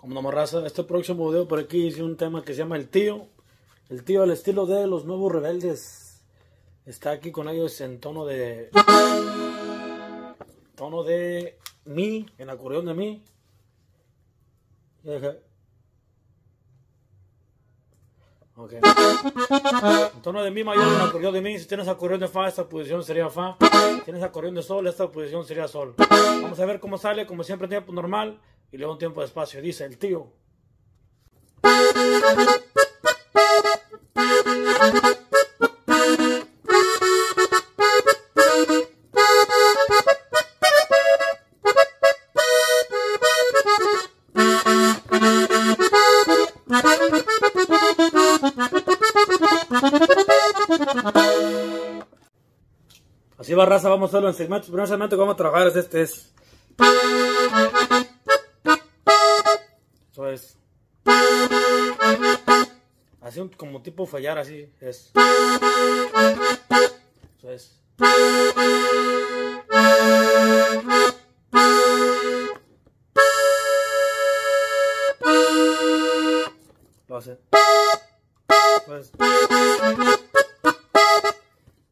Como no morraza, este próximo video por aquí hice un tema que se llama El Tío. El Tío al estilo de Los Nuevos Rebeldes. Está aquí con ellos en tono de... tono de Mi, en acordeón de Mi. Okay. En tono de Mi mayor, en acordeón de Mi. Si tienes acordeón de Fa, esta posición sería Fa. Si tienes acordeón de Sol, esta posición sería Sol. Vamos a ver cómo sale, como siempre, tiempo normal. Y luego un tiempo de espacio. Dice El Tío. Así va, raza. Vamos a hacerlo en segmentos. El primer segmento que vamos a trabajar es este. Eso es. Así como tipo fallar, así es. Eso es. Lo hace. Eso es.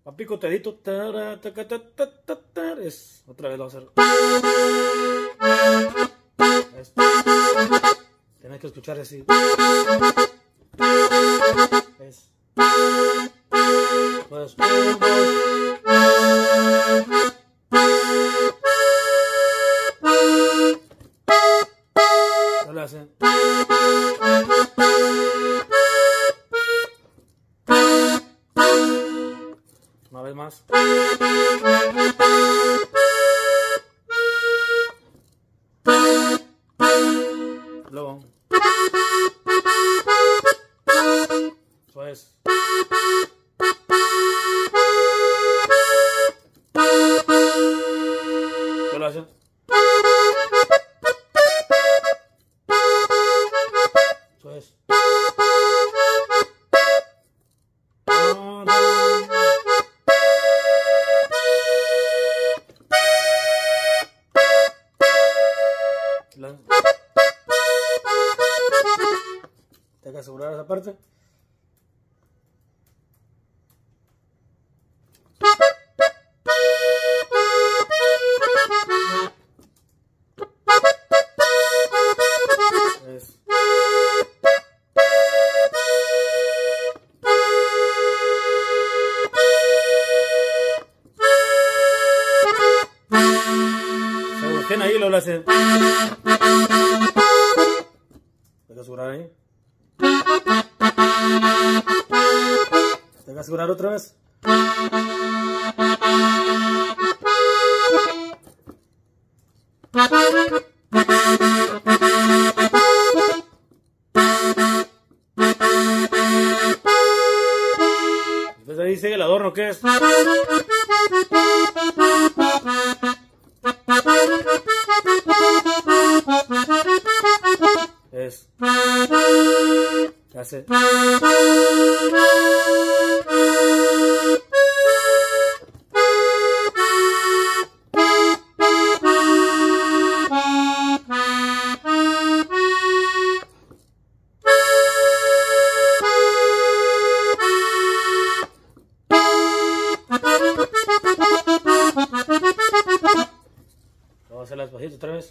A picoteadito. Es. Otra vez lo hace. Es. Tienes que escuchar así. Es. Pues. Dale así. Una vez más. Luego. Eso es. ¿Qué lo hace? Eso es. Hay que asegurar esa parte. Es. Se voltean ahí y lo hacen. Hay que asegurar ahí. Tengo que asegurar otra vez. Después ahí sigue el adorno, ¿qué es? Es. ¿Qué hace? Vamos a hacer las bajitas otra vez.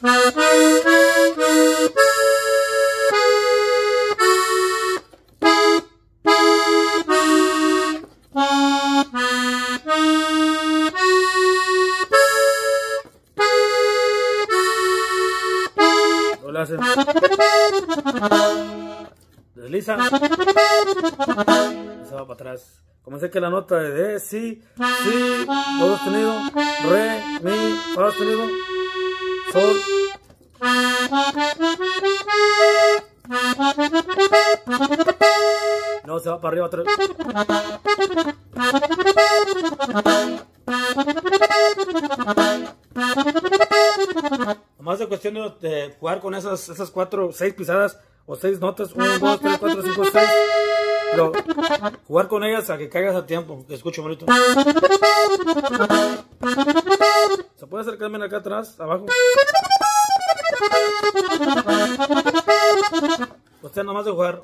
Desliza. Se va para atrás. Comencé que la nota de D, Si, Si, Do sostenido, Re, Mi, Fa sostenido, Sol. No, se va para arriba otra vez. Nomás de cuestión de jugar con esas 4, 6 pisadas o 6 notas, 1, 2, 3, 4, 5, 6. Pero jugar con ellas a que caigas a tiempo. Te escucho bonito. Se puede acercarme acá atrás, abajo. usted nomás de jugar.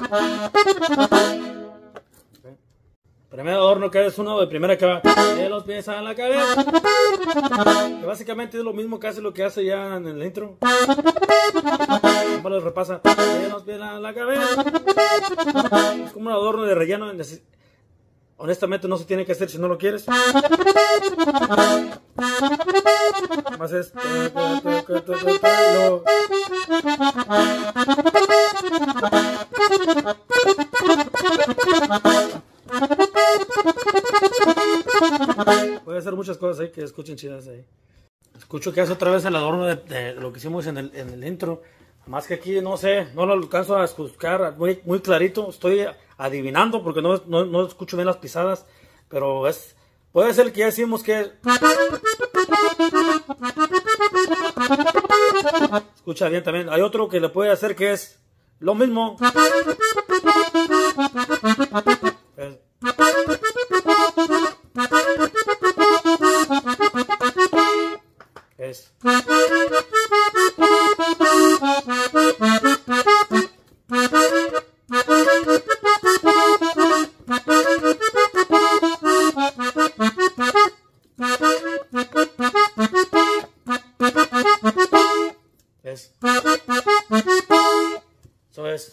Okay. Primer adorno, que es uno de primera que va de los pies a la cabeza, que básicamente es lo mismo que hace lo que hace ya en el intro. Como lo repasa, de los pies a la cabeza. Es como un adorno de relleno. Honestamente no se tiene que hacer si no lo quieres. Más es. Puede hacer muchas cosas ahí que escuchen chidas ahí. Escucho que hace otra vez el adorno de lo que hicimos en el intro. Más que aquí no sé, no lo alcanzo a escuchar muy, muy clarito. Estoy adivinando porque no escucho bien las pisadas. Pero es, puede ser que ya decimos que escucha bien también. Hay otro que le puede hacer que es lo mismo. Es... Eso es.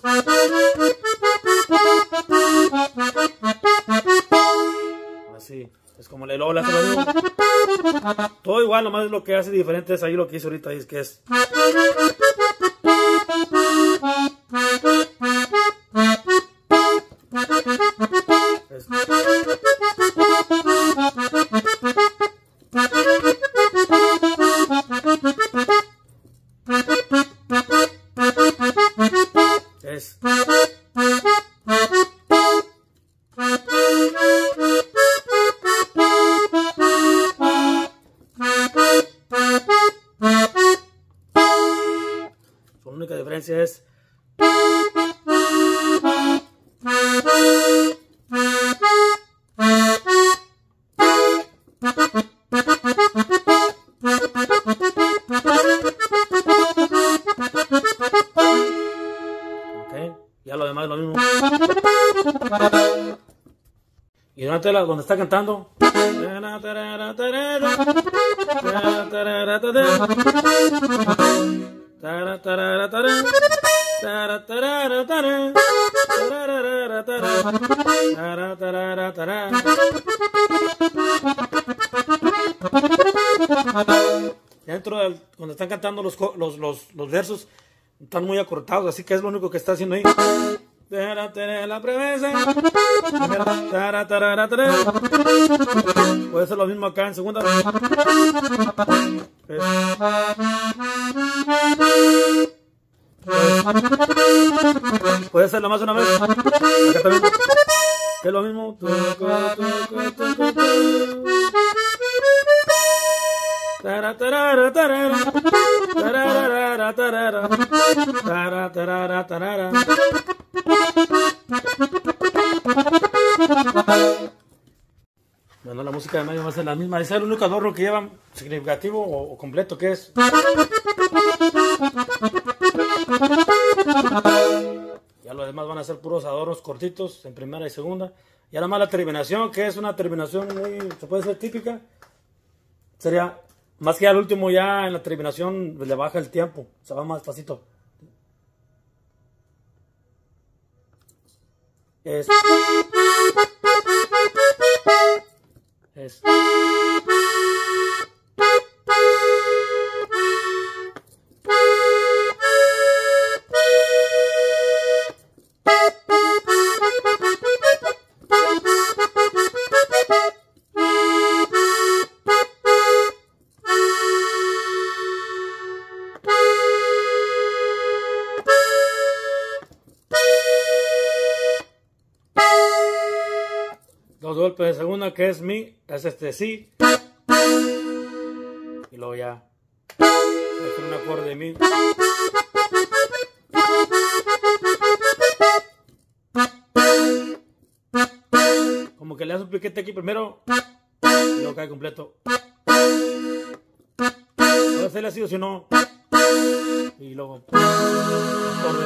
Así. Es como le lola. Todo igual, nomás lo que hace diferente es ahí lo que hizo ahorita. Es que es. Es okay, ya lo demás es lo mismo. Y durante la, donde está cantando tarara tarara tarara tarara tarara tarara tarara tarara tarara. Dentro del, cuando están cantando los versos están muy acortados, así que es lo único que está haciendo ahí. Puede ser lo mismo acá en segunda. Puede ser lo más una vez. Acá también. Es lo mismo. Bueno, la música de medio va a ser la misma. Ese es el único adorno que lleva significativo o completo, que es. Ya los demás van a ser puros adornos cortitos en primera y segunda. Y nada más la terminación, que es una terminación muy, se puede ser típica. Sería, más que al último ya en la terminación le baja el tiempo, se va más despacito. Es. Dos golpes de segunda, que es mi, es este si, y luego ya es un acorde de mi. Como que le das un piquete aquí primero y luego cae completo. Puede ser así o si no. y luego Acordeon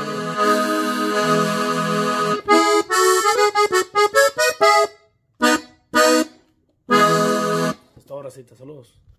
Mi. Hasta ahora sí, saludos.